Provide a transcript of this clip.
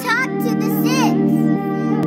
Talk to the six.